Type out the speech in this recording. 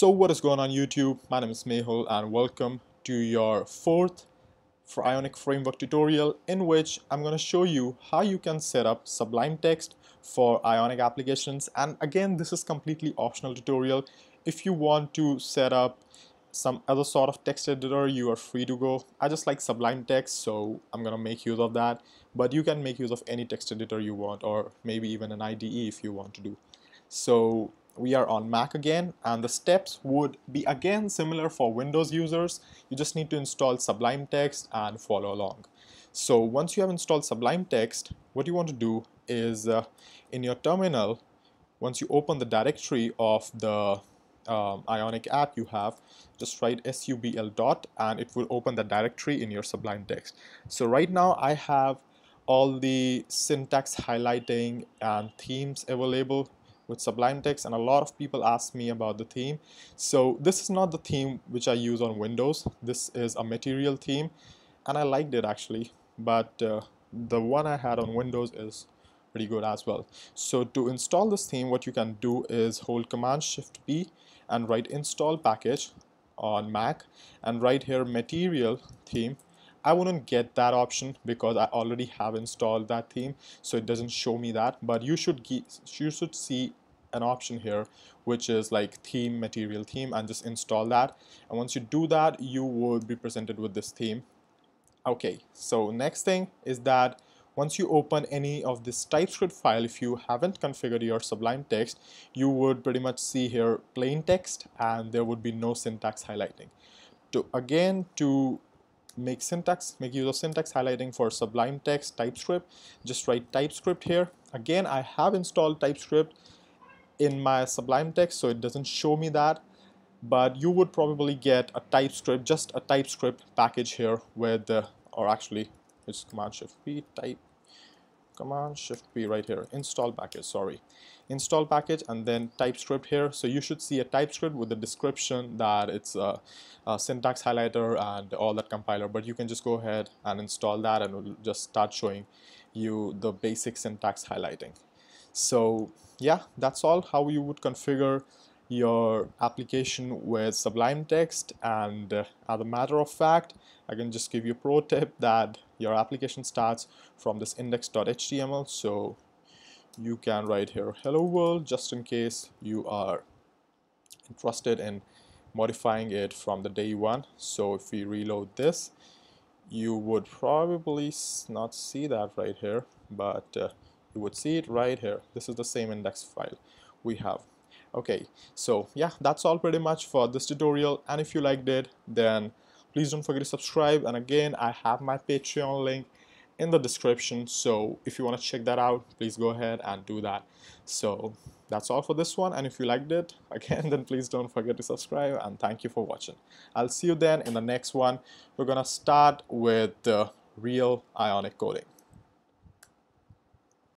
So what is going on YouTube? My name is Mehul and welcome to your fourth Ionic Framework tutorial, in which I'm going to show you how you can set up Sublime Text for Ionic applications. And again, this is completely optional tutorial. If you want to set up some other sort of text editor, you are free to go. I just like Sublime Text, so I'm going to make use of that. But you can make use of any text editor you want, or maybe even an IDE if you want to do. So we are on Mac again, and the steps would be again similar for Windows users. You just need to install Sublime Text and follow along. So once you have installed Sublime Text, what you want to do is in your terminal, once you open the directory of the Ionic app you have, just write subl dot and it will open the directory in your Sublime Text. So right now I have all the syntax highlighting and themes available with Sublime Text, and a lot of people ask me about the theme. So this is not the theme which I use on Windows. This is a Material theme and I liked it actually, but the one I had on Windows is pretty good as well. So to install this theme, what you can do is hold Command Shift P and write install package on Mac, and right here Material theme. I wouldn't get that option because I already have installed that theme, so it doesn't show me that. But you should see an option here which is like theme, Material theme, and just install that. And once you do that, you would be presented with this theme. Okay, so next thing is that once you open any of this TypeScript file, if you haven't configured your Sublime Text, you would pretty much see here plain text and there would be no syntax highlighting. Make use of syntax highlighting for Sublime Text TypeScript, just write TypeScript here. Again, I have installed TypeScript in my Sublime Text, so it doesn't show me that, but you would probably get a TypeScript, just a TypeScript package here with or actually it's Command Shift P right here, install package and then TypeScript here. So you should see a TypeScript with the description that it's a syntax highlighter and all that compiler, but you can just go ahead and install that and it'll just start showing you the basic syntax highlighting. So yeah, that's all how you would configure your application with Sublime Text. And as a matter of fact, I can just give you a pro tip that your application starts from this index.html, so you can write here hello world, just in case you are interested in modifying it from the day one. So if we reload this, you would probably not see that right here, but you would see it right here. This is the same index file we have. Okay, so yeah, that's all pretty much for this tutorial, and if you liked it, then please don't forget to subscribe. And again, I have my Patreon link in the description, so if you want to check that out, please go ahead and do that. So that's all for this one, and if you liked it, again, then please don't forget to subscribe, and thank you for watching. I'll see you then in the next one. We're gonna start with real Ionic coding.